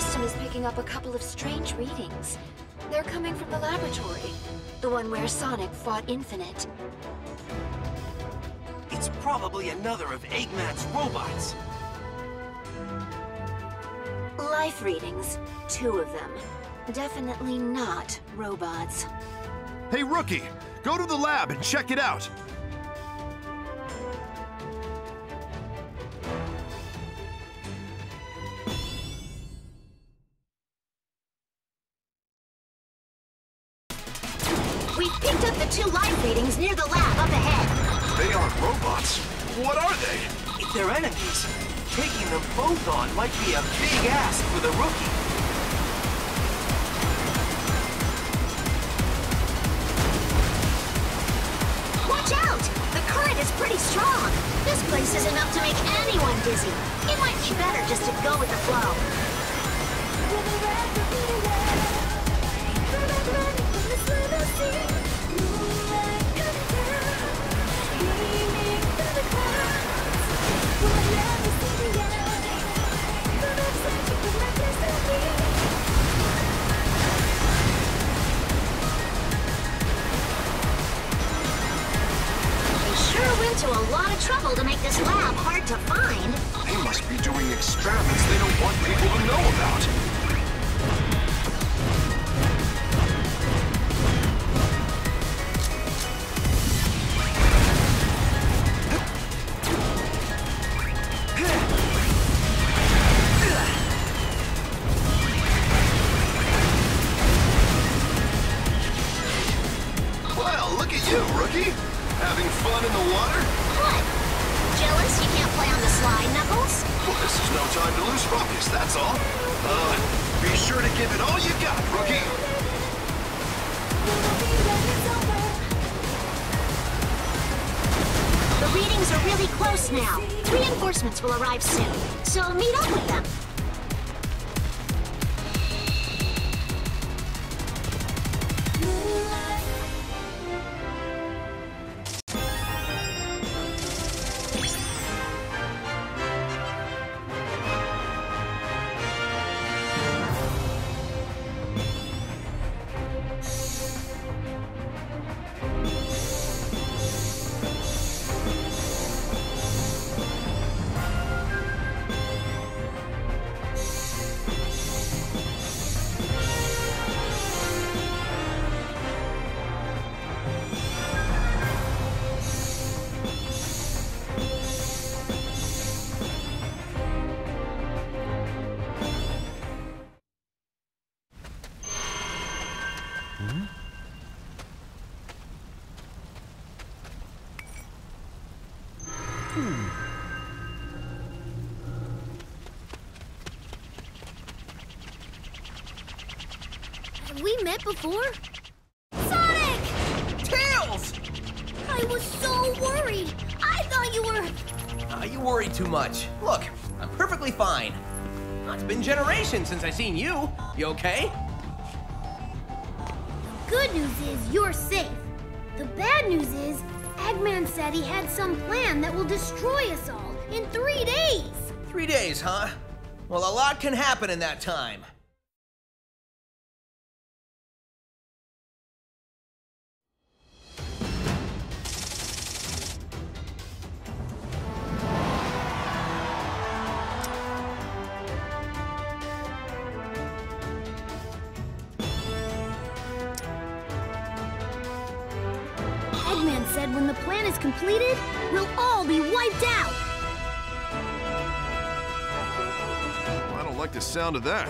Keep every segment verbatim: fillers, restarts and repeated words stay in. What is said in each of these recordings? system is picking up a couple of strange readings. They're coming from the laboratory, the one where Sonic fought Infinite. It's probably another of Eggman's robots. Life readings, two of them. Definitely not robots. Hey, Rookie, go to the lab and check it out. We picked up the two life readings near the lab up ahead. They aren't robots. What are they? If they're enemies, taking them both on might be a big ask for the Rookie. Pretty strong. This place is enough to make anyone dizzy. It might be better just to go with the flow. Went to a lot of trouble to make this lab hard to find. They must be doing experiments they don't want people to know about. Well, look at you, Rookie. Having fun in the water? What? Jealous you can't play on the slide, Knuckles? Well, this is no time to lose focus, that's all. Uh, be sure to give it all you got, Rookie. The readings are really close now. Reinforcements will arrive soon, so meet up with them. Have we met before? Sonic! Tails! I was so worried! I thought you were... Uh, you worry too much. Look, I'm perfectly fine. It's been generations since I seen you. You okay? The good news is you're safe. The bad news is Eggman said he had some plan that will destroy us all in three days. Three days, huh? Well, a lot can happen in that time. Eggman said when the plan is completed, we'll all be wiped out! Well, I don't like the sound of that.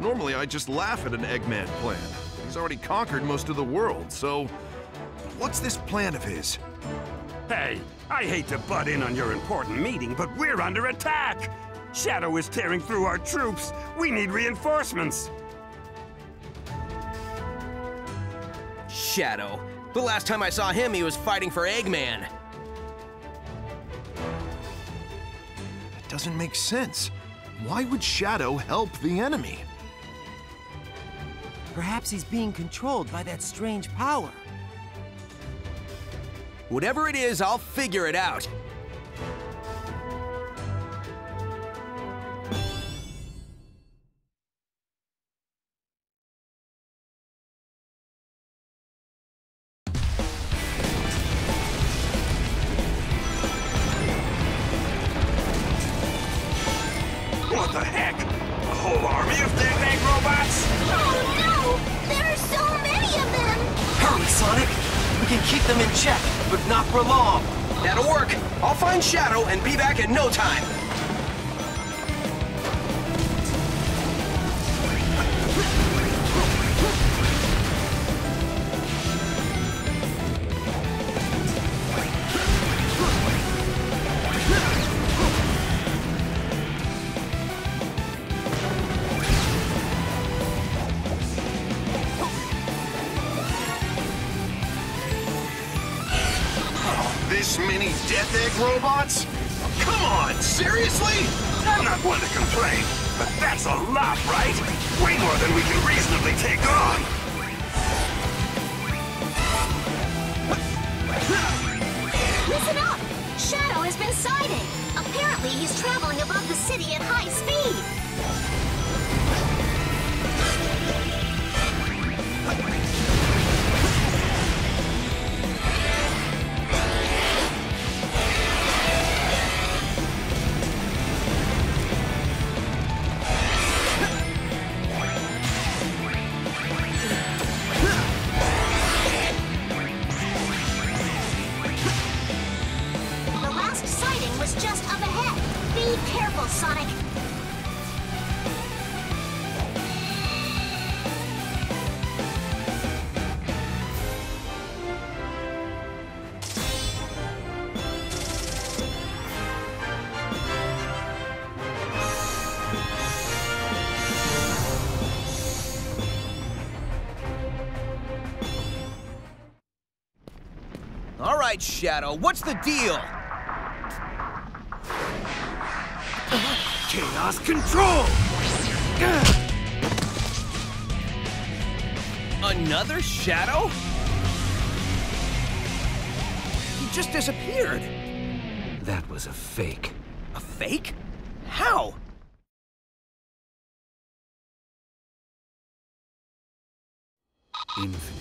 Normally, I just laugh at an Eggman plan. He's already conquered most of the world, so... what's this plan of his? Hey, I hate to butt in on your important meeting, but we're under attack! Shadow is tearing through our troops! We need reinforcements! Shadow? The last time I saw him, he was fighting for Eggman. That doesn't make sense. Why would Shadow help the enemy? Perhaps he's being controlled by that strange power. Whatever it is, I'll figure it out. What the heck? A whole army of dead-egg robots? Oh no! There are so many of them! Hurry, Sonic! We can keep them in check, but not for long! That'll work! I'll find Shadow and be back in no time! Robots? Come on, seriously? I'm not one to complain, but that's a lot, right? Way more than we can reasonably take on. Listen up! Shadow has been sighted. Apparently, he's traveling above the city at high speed. Alright, Shadow, what's the deal? Uh, Chaos control! Uh. Another Shadow? He just disappeared. That was a fake. A fake? How? Infinite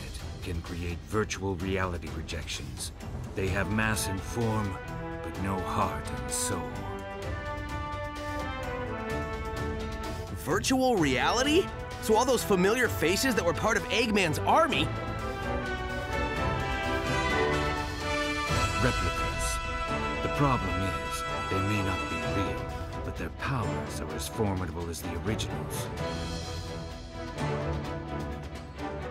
can create virtual reality rejections. They have mass and form, but no heart and soul. Virtual reality? So all those familiar faces that were part of Eggman's army... replicas. The problem is, they may not be real, but their powers are as formidable as the originals.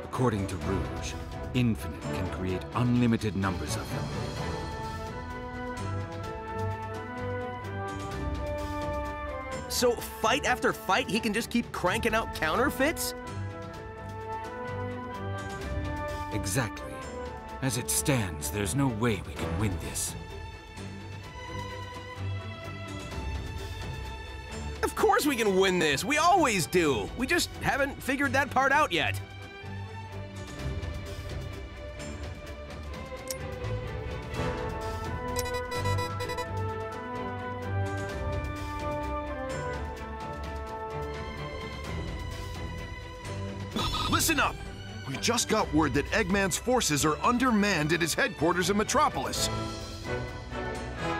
According to Rouge, Infinite can create unlimited numbers of them. So fight after fight, he can just keep cranking out counterfeits? Exactly. As it stands, there's no way we can win this. Of course we can win this! We always do! We just haven't figured that part out yet. Listen up! We just got word that Eggman's forces are undermanned at his headquarters in Metropolis.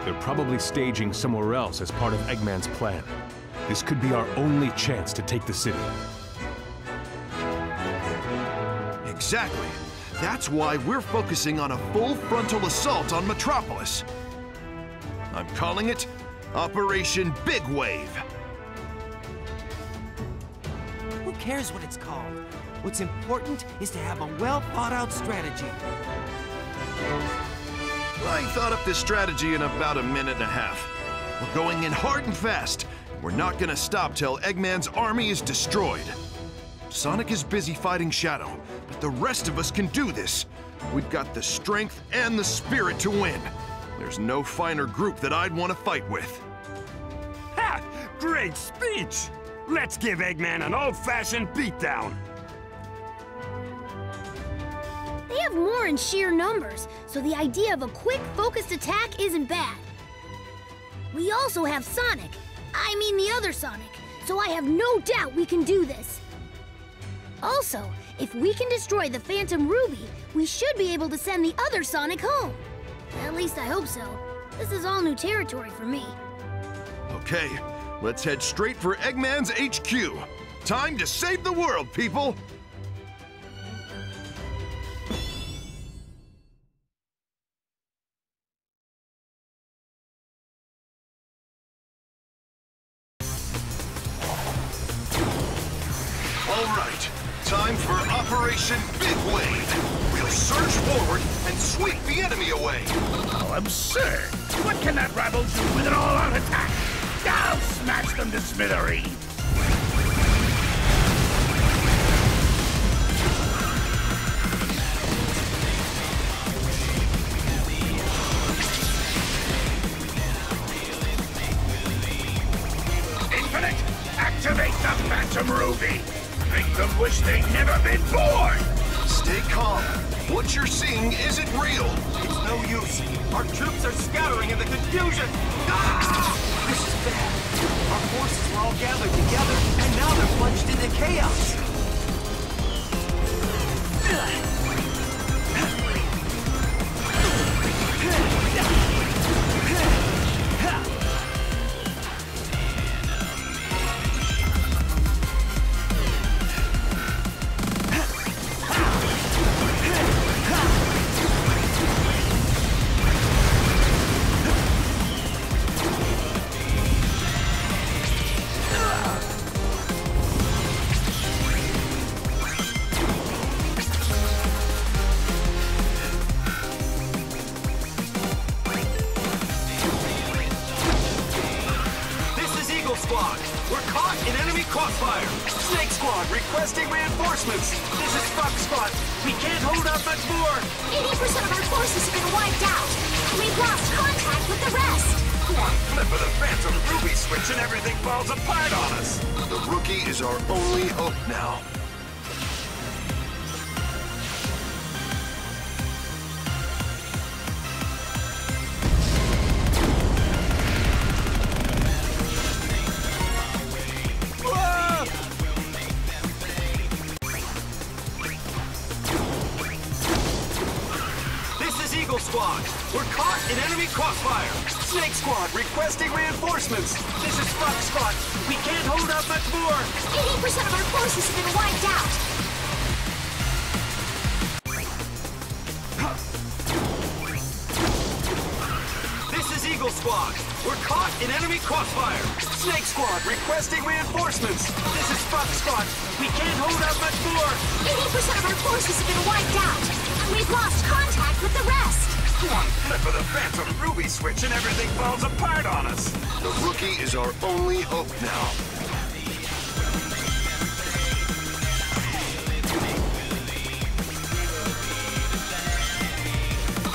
They're probably staging somewhere else as part of Eggman's plan. This could be our only chance to take the city. Exactly. That's why we're focusing on a full frontal assault on Metropolis. I'm calling it Operation Big Wave. Who cares what it's called? What's important is to have a well-thought-out strategy. I thought up this strategy in about a minute and a half. We're going in hard and fast. We're not gonna stop till Eggman's army is destroyed. Sonic is busy fighting Shadow, but the rest of us can do this. We've got the strength and the spirit to win. There's no finer group that I'd want to fight with. Ha! Great speech! Let's give Eggman an old-fashioned beatdown. They have more in sheer numbers, so the idea of a quick, focused attack isn't bad. We also have Sonic. I mean the other Sonic, so I have no doubt we can do this. Also, if we can destroy the Phantom Ruby, we should be able to send the other Sonic home. At least I hope so. This is all new territory for me. Okay, Let's head straight for Eggman's H Q. Time to save the world, people! Alright, time for Operation Big Wave. We'll surge forward and sweep the enemy away. Oh, absurd! What can that rival do with an all-out attack? I'll smash them to smithereens! Infinite, activate the Phantom Ruby! Make them wish they'd never been born! Stay calm. What you're seeing isn't real. It's no use. Our troops are scattering in the confusion. Ah! This is bad. Our forces were all gathered together, and now they're plunged into chaos. Requesting reinforcements! This is Fox Squad! We can't hold out much more! eighty percent of our forces have been wiped out! We've lost contact with the rest! One flip of the Phantom Ruby switch and everything falls apart on us! The rookie is our only hope now. Squad, we're caught in enemy crossfire. Snake Squad requesting reinforcements. This is Fox Squad. We can't hold out much more. eighty percent of our forces have been wiped out. This is Eagle Squad. We're caught in enemy crossfire. Snake Squad requesting reinforcements. This is Fox Squad. We can't hold out much more. eighty percent of our forces have been wiped out. We've lost contact with the rest. One flip of the Phantom Ruby switch and everything falls apart on us. The rookie is our only hope now.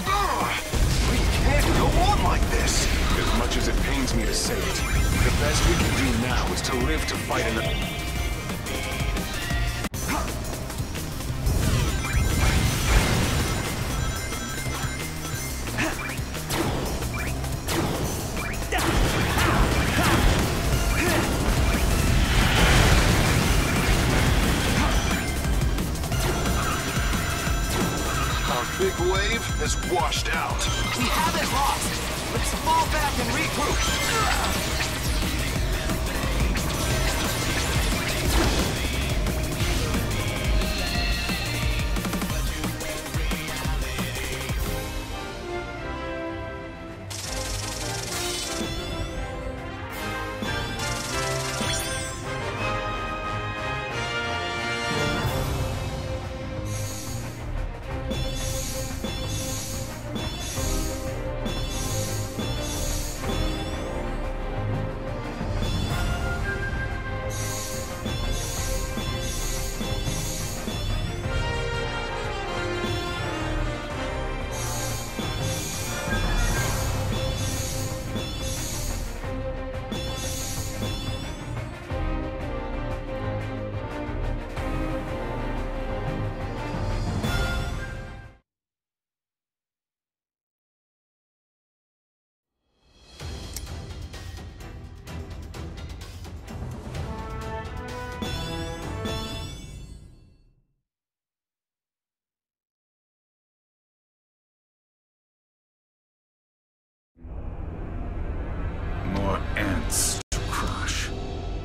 Ugh, we can't go on like this. As much as it pains me to say it, the best we can do now is to live to fight another. Big wave has washed out. We haven't lost. Let's fall back and regroup.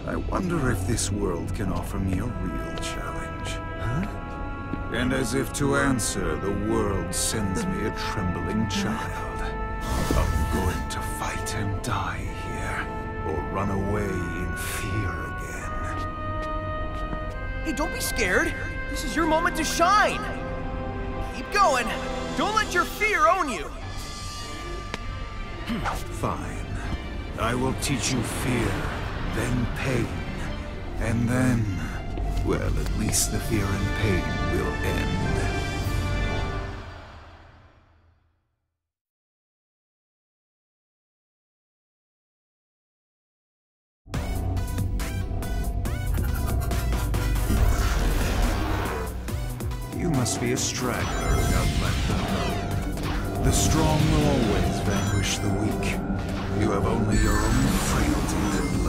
I wonder if this world can offer me a real challenge. Huh? And as if to answer, the world sends me a trembling child. I'm going to fight and die here, or run away in fear again. Hey, don't be scared. This is your moment to shine. Keep going. Don't let your fear own you. Fine. I will teach you fear, then pain, and then... Well, at least the fear and pain will end. You must be a straggler, Outlander. The strong will always vanquish the weak. You have only your own frailty to be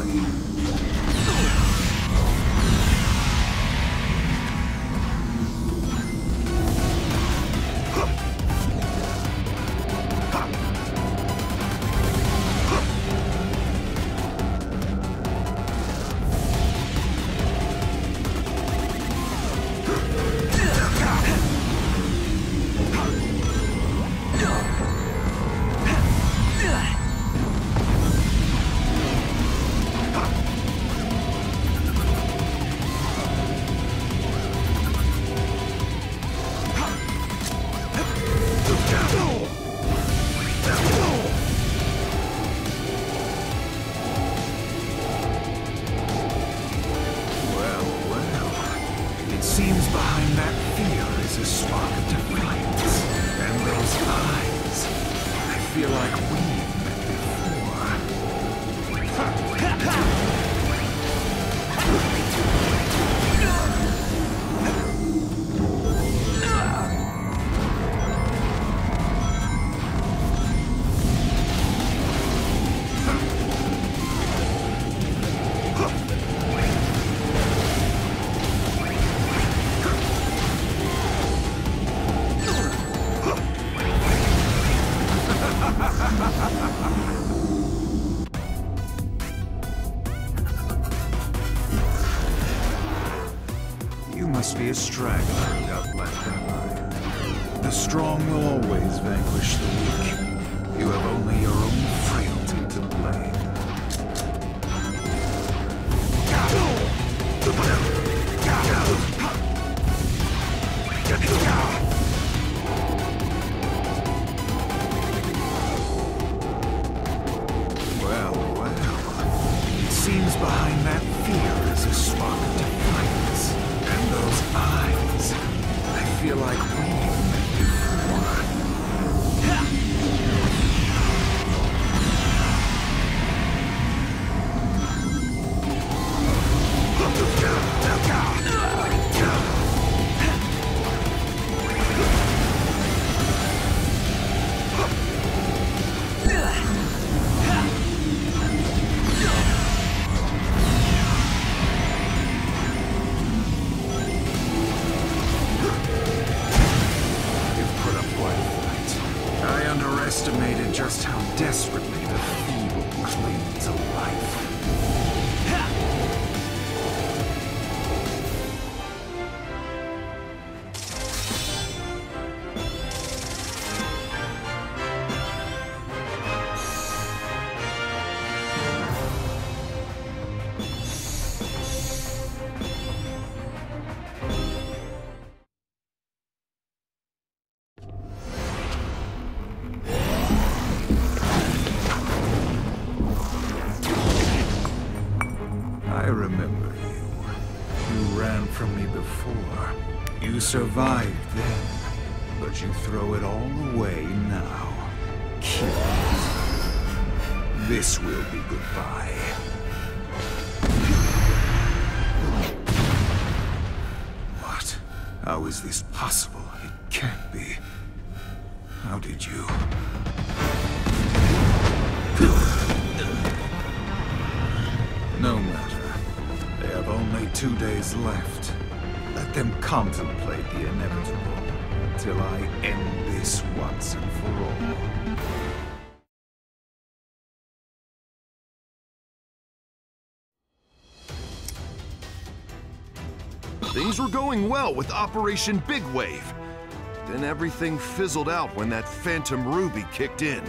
a straggler, Outlander. The strong will always vanquish the weak. You have only your own frailty to blame. Well, well. It seems behind that fear is a spark to kindness. And those eyes, I feel like we've met before. Survived then, but you throw it all away now. Kill it. This will be goodbye. What? How is this possible? It can't be. How did you? No matter. They have only two days left. Let them contemplate the inevitable until I end this once and for all. Things were going well with Operation Big Wave. Then everything fizzled out when that Phantom Ruby kicked in.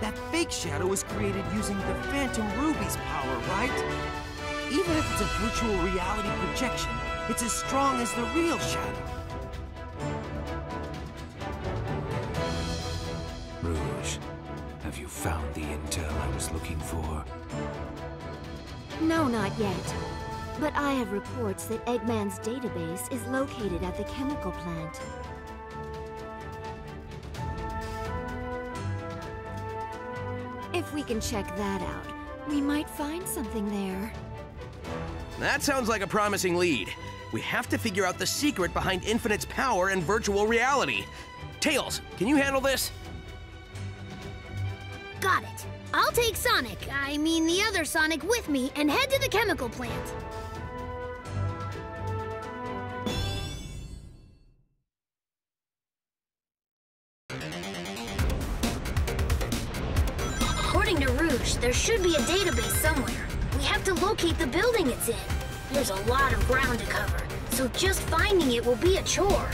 That fake Shadow was created using the Phantom Ruby's power, right? Even if it's a virtual reality projection, it's as strong as the real Shadow. Rouge, have you found the intel I was looking for? No, not yet. But I have reports that Eggman's database is located at the chemical plant. If we can check that out, we might find something there. That sounds like a promising lead. We have to figure out the secret behind Infinite's power and virtual reality. Tails, can you handle this? Got it. I'll take Sonic, I mean the other Sonic, with me and head to the chemical plant. According to Rouge, there should be a database somewhere. We have to locate the building it's in. There's a lot of ground to cover, so just finding it will be a chore.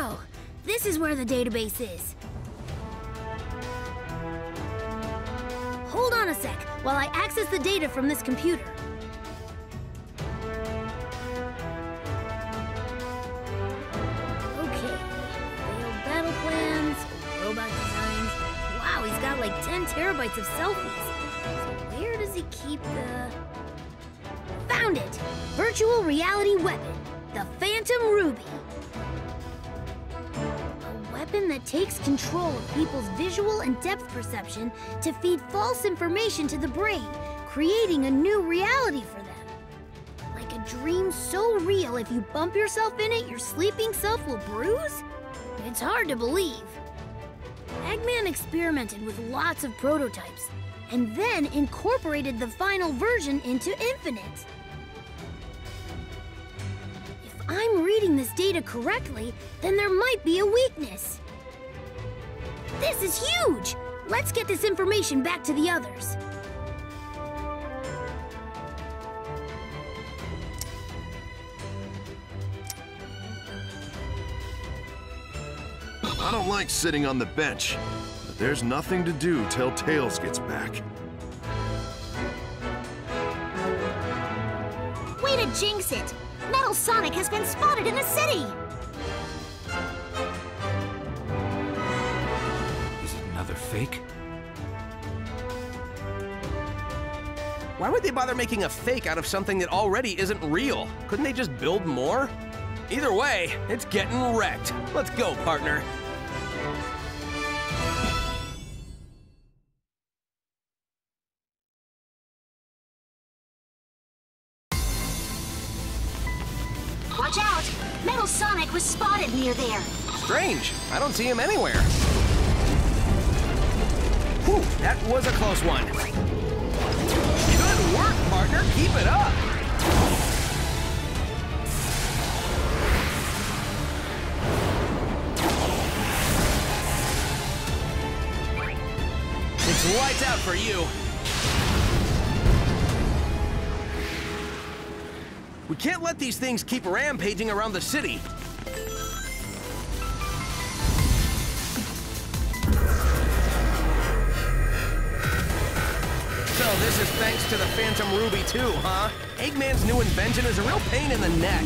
So, this is where the database is. Hold on a sec while I access the data from this computer. Okay, failed battle plans, robot designs. Wow, he's got like ten terabytes of selfies. So where does he keep the... Found it! Virtual reality weapon, the Phantom Ruby. That takes control of people's visual and depth perception to feed false information to the brain, creating a new reality for them. Like a dream so real if you bump yourself in it, your sleeping self will bruise? It's hard to believe. Eggman experimented with lots of prototypes, and then incorporated the final version into Infinite. If I'm reading this data correctly, then there might be a weakness. This is huge! Let's get this information back to the others. I don't like sitting on the bench, but there's nothing to do till Tails gets back. Way to jinx it! Metal Sonic has been spotted in the city! Another fake? Why would they bother making a fake out of something that already isn't real? Couldn't they just build more? Either way, it's getting wrecked. Let's go, partner. Watch out! Metal Sonic was spotted near there. Strange. I don't see him anywhere. Whew, that was a close one. Good work, partner. Keep it up. It's lights out for you. We can't let these things keep rampaging around the city. This is thanks to the Phantom Ruby too, huh? Eggman's new invention is a real pain in the neck.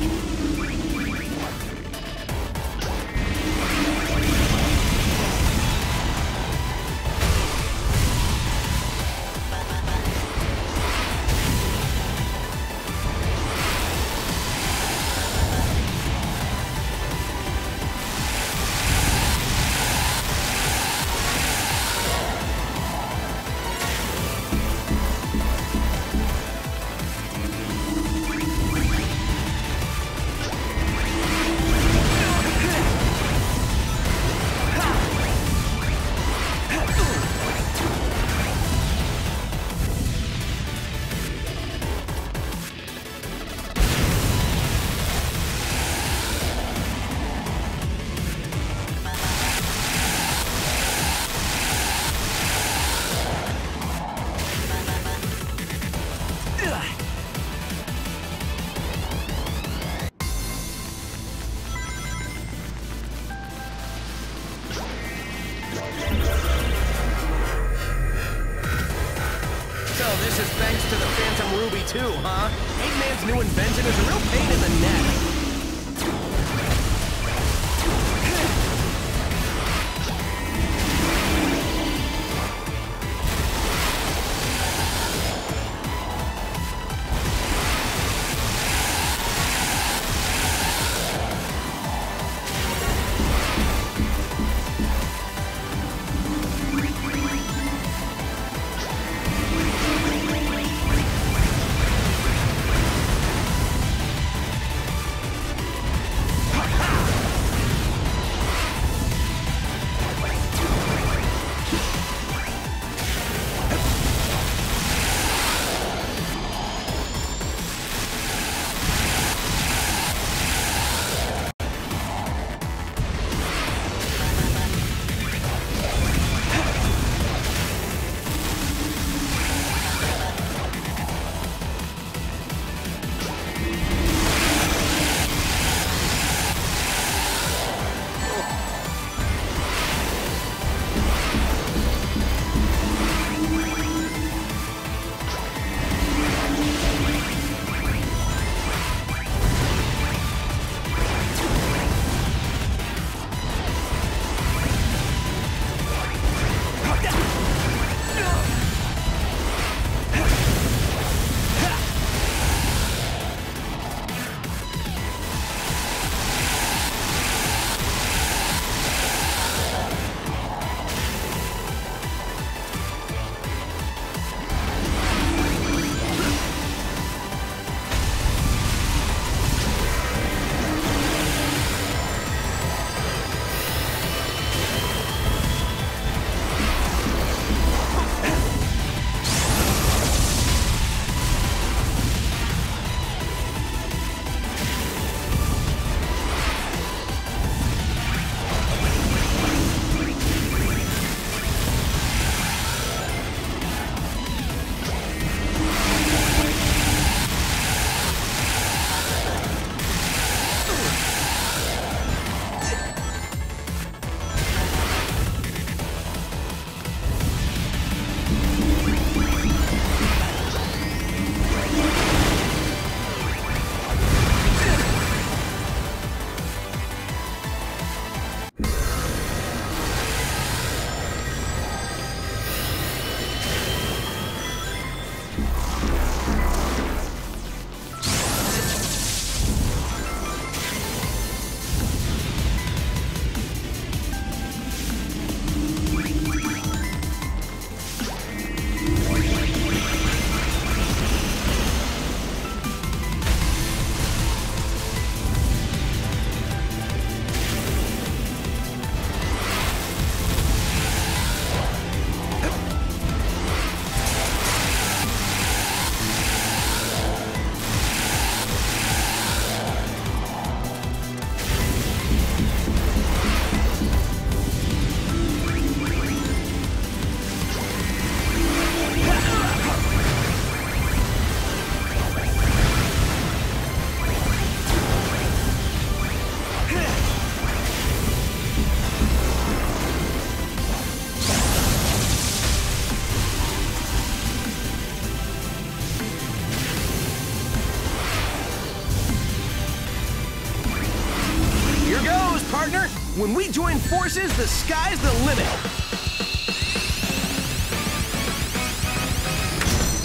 When we join forces, the sky's the limit.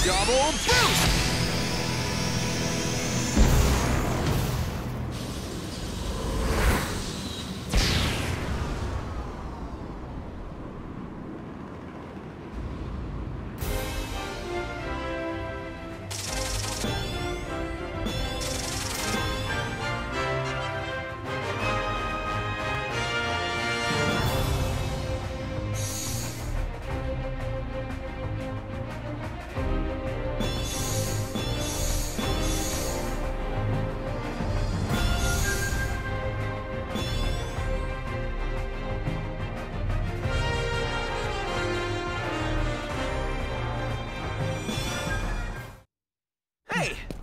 Double boost!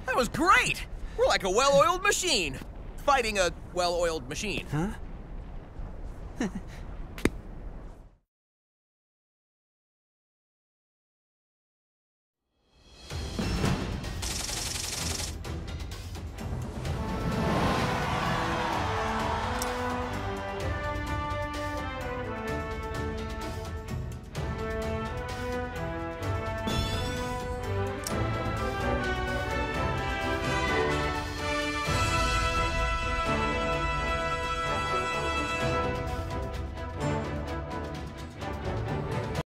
That was great! We're like a well-oiled machine. Fighting a well-oiled machine. Huh?